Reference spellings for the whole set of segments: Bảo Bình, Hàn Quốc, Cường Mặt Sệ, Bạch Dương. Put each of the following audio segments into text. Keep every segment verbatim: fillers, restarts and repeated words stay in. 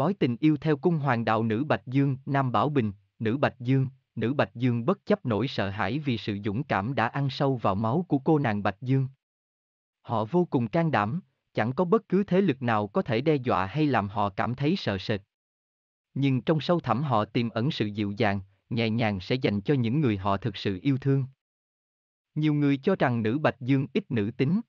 Bói tình yêu theo cung hoàng đạo nữ Bạch Dương, Nam Bảo Bình, nữ Bạch Dương. Nữ Bạch Dương bất chấp nỗi sợ hãi vì sự dũng cảm đã ăn sâu vào máu của cô nàng Bạch Dương. Họ vô cùng can đảm, chẳng có bất cứ thế lực nào có thể đe dọa hay làm họ cảm thấy sợ sệt. Nhưng trong sâu thẳm họ tiềm ẩn sự dịu dàng, nhẹ nhàng sẽ dành cho những người họ thực sự yêu thương. Nhiều người cho rằng nữ Bạch Dương ít nữ tính.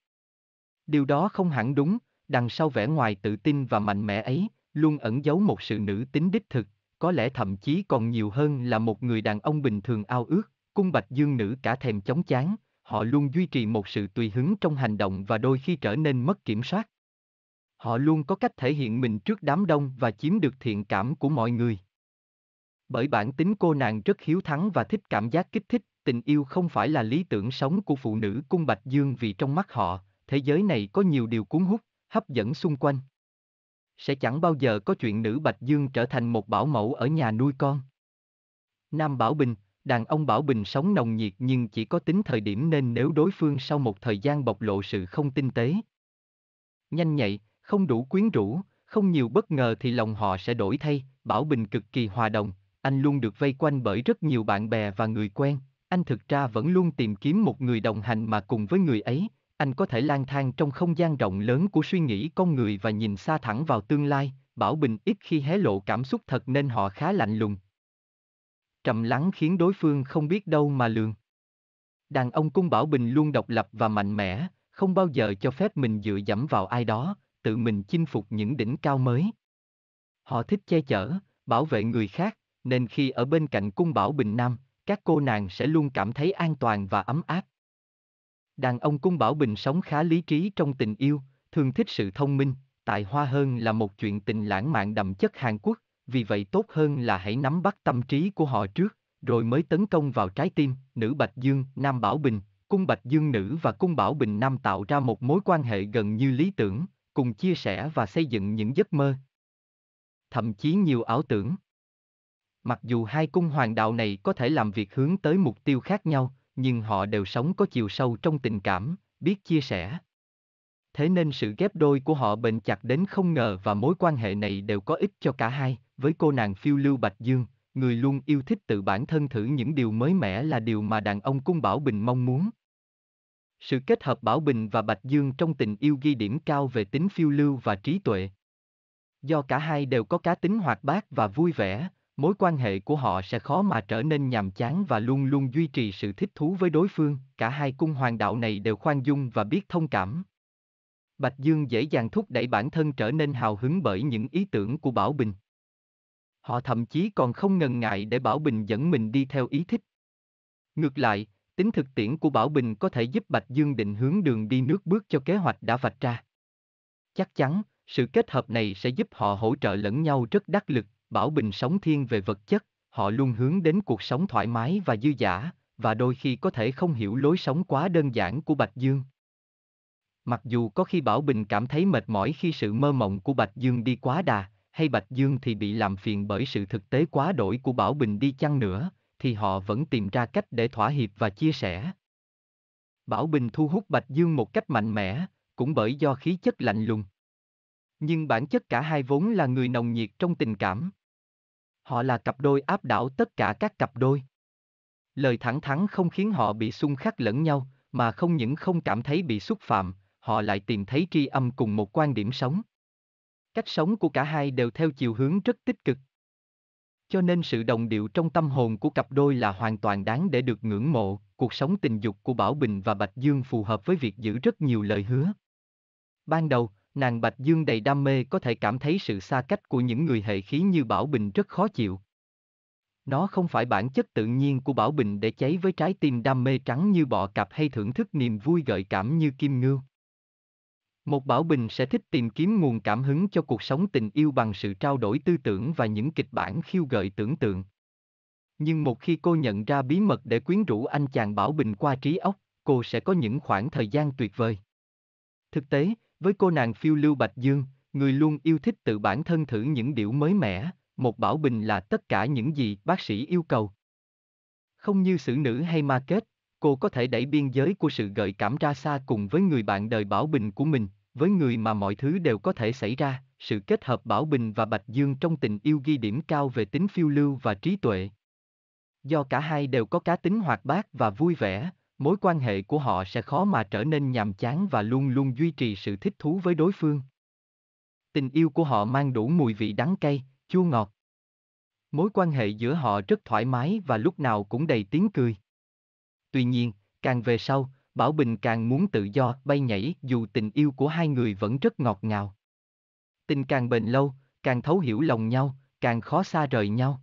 Điều đó không hẳn đúng, đằng sau vẻ ngoài tự tin và mạnh mẽ ấy, luôn ẩn giấu một sự nữ tính đích thực, có lẽ thậm chí còn nhiều hơn là một người đàn ông bình thường ao ước. Cung Bạch Dương nữ cả thèm chóng chán, họ luôn duy trì một sự tùy hứng trong hành động và đôi khi trở nên mất kiểm soát. Họ luôn có cách thể hiện mình trước đám đông và chiếm được thiện cảm của mọi người. Bởi bản tính cô nàng rất hiếu thắng và thích cảm giác kích thích, tình yêu không phải là lý tưởng sống của phụ nữ cung Bạch Dương vì trong mắt họ, thế giới này có nhiều điều cuốn hút, hấp dẫn xung quanh. Sẽ chẳng bao giờ có chuyện nữ Bạch Dương trở thành một bảo mẫu ở nhà nuôi con. Nam Bảo Bình, đàn ông Bảo Bình sống nồng nhiệt nhưng chỉ có tính thời điểm, nên nếu đối phương sau một thời gian bộc lộ sự không tinh tế, nhanh nhạy, không đủ quyến rũ, không nhiều bất ngờ thì lòng họ sẽ đổi thay. Bảo Bình cực kỳ hòa đồng, anh luôn được vây quanh bởi rất nhiều bạn bè và người quen. Anh thực ra vẫn luôn tìm kiếm một người đồng hành mà cùng với người ấy, anh có thể lang thang trong không gian rộng lớn của suy nghĩ con người và nhìn xa thẳng vào tương lai. Bảo Bình ít khi hé lộ cảm xúc thật nên họ khá lạnh lùng, trầm lắng khiến đối phương không biết đâu mà lường. Đàn ông cung Bảo Bình luôn độc lập và mạnh mẽ, không bao giờ cho phép mình dựa dẫm vào ai đó, tự mình chinh phục những đỉnh cao mới. Họ thích che chở, bảo vệ người khác, nên khi ở bên cạnh cung Bảo Bình nam, các cô nàng sẽ luôn cảm thấy an toàn và ấm áp. Đàn ông cung Bảo Bình sống khá lý trí trong tình yêu, thường thích sự thông minh, tài hoa hơn là một chuyện tình lãng mạn đậm chất Hàn Quốc, vì vậy tốt hơn là hãy nắm bắt tâm trí của họ trước, rồi mới tấn công vào trái tim. Nữ Bạch Dương, Nam Bảo Bình, cung Bạch Dương nữ và cung Bảo Bình nam tạo ra một mối quan hệ gần như lý tưởng, cùng chia sẻ và xây dựng những giấc mơ, thậm chí nhiều ảo tưởng. Mặc dù hai cung hoàng đạo này có thể làm việc hướng tới mục tiêu khác nhau, nhưng họ đều sống có chiều sâu trong tình cảm, biết chia sẻ. Thế nên sự ghép đôi của họ bền chặt đến không ngờ và mối quan hệ này đều có ích cho cả hai. Với cô nàng phiêu lưu Bạch Dương, người luôn yêu thích tự bản thân thử những điều mới mẻ là điều mà đàn ông cung Bảo Bình mong muốn. Sự kết hợp Bảo Bình và Bạch Dương trong tình yêu ghi điểm cao về tính phiêu lưu và trí tuệ. Do cả hai đều có cá tính hoạt bát và vui vẻ, mối quan hệ của họ sẽ khó mà trở nên nhàm chán và luôn luôn duy trì sự thích thú với đối phương. Cả hai cung hoàng đạo này đều khoan dung và biết thông cảm. Bạch Dương dễ dàng thúc đẩy bản thân trở nên hào hứng bởi những ý tưởng của Bảo Bình. Họ thậm chí còn không ngần ngại để Bảo Bình dẫn mình đi theo ý thích. Ngược lại, tính thực tiễn của Bảo Bình có thể giúp Bạch Dương định hướng đường đi nước bước cho kế hoạch đã vạch ra. Chắc chắn, sự kết hợp này sẽ giúp họ hỗ trợ lẫn nhau rất đắc lực. Bảo Bình sống thiên về vật chất, họ luôn hướng đến cuộc sống thoải mái và dư dả, và đôi khi có thể không hiểu lối sống quá đơn giản của Bạch Dương. Mặc dù có khi Bảo Bình cảm thấy mệt mỏi khi sự mơ mộng của Bạch Dương đi quá đà, hay Bạch Dương thì bị làm phiền bởi sự thực tế quá đổi của Bảo Bình đi chăng nữa, thì họ vẫn tìm ra cách để thỏa hiệp và chia sẻ. Bảo Bình thu hút Bạch Dương một cách mạnh mẽ, cũng bởi do khí chất lạnh lùng. Nhưng bản chất cả hai vốn là người nồng nhiệt trong tình cảm. Họ là cặp đôi áp đảo tất cả các cặp đôi. Lời thẳng thắn không khiến họ bị xung khắc lẫn nhau, mà không những không cảm thấy bị xúc phạm, họ lại tìm thấy tri âm cùng một quan điểm sống. Cách sống của cả hai đều theo chiều hướng rất tích cực. Cho nên sự đồng điệu trong tâm hồn của cặp đôi là hoàn toàn đáng để được ngưỡng mộ. Cuộc sống tình dục của Bảo Bình và Bạch Dương phù hợp với việc giữ rất nhiều lời hứa. Ban đầu, nàng Bạch Dương đầy đam mê có thể cảm thấy sự xa cách của những người hệ khí như Bảo Bình rất khó chịu. Nó không phải bản chất tự nhiên của Bảo Bình để cháy với trái tim đam mê trắng như bọ cạp hay thưởng thức niềm vui gợi cảm như kim ngưu. Một Bảo Bình sẽ thích tìm kiếm nguồn cảm hứng cho cuộc sống tình yêu bằng sự trao đổi tư tưởng và những kịch bản khiêu gợi tưởng tượng. Nhưng một khi cô nhận ra bí mật để quyến rũ anh chàng Bảo Bình qua trí óc, cô sẽ có những khoảng thời gian tuyệt vời. Thực tế, với cô nàng phiêu lưu Bạch Dương, người luôn yêu thích tự bản thân thử những điều mới mẻ, một Bảo Bình là tất cả những gì bác sĩ yêu cầu. Không như xử nữ hay ma kết, cô có thể đẩy biên giới của sự gợi cảm ra xa cùng với người bạn đời Bảo Bình của mình, Với người mà mọi thứ đều có thể xảy ra, sự kết hợp Bảo Bình và Bạch Dương trong tình yêu ghi điểm cao về tính phiêu lưu và trí tuệ. Do cả hai đều có cá tính hoạt bát và vui vẻ, mối quan hệ của họ sẽ khó mà trở nên nhàm chán và luôn luôn duy trì sự thích thú với đối phương. Tình yêu của họ mang đủ mùi vị đắng cay, chua ngọt. Mối quan hệ giữa họ rất thoải mái và lúc nào cũng đầy tiếng cười. Tuy nhiên, càng về sau, Bảo Bình càng muốn tự do bay nhảy dù tình yêu của hai người vẫn rất ngọt ngào. Tình càng bền lâu, càng thấu hiểu lòng nhau, càng khó xa rời nhau.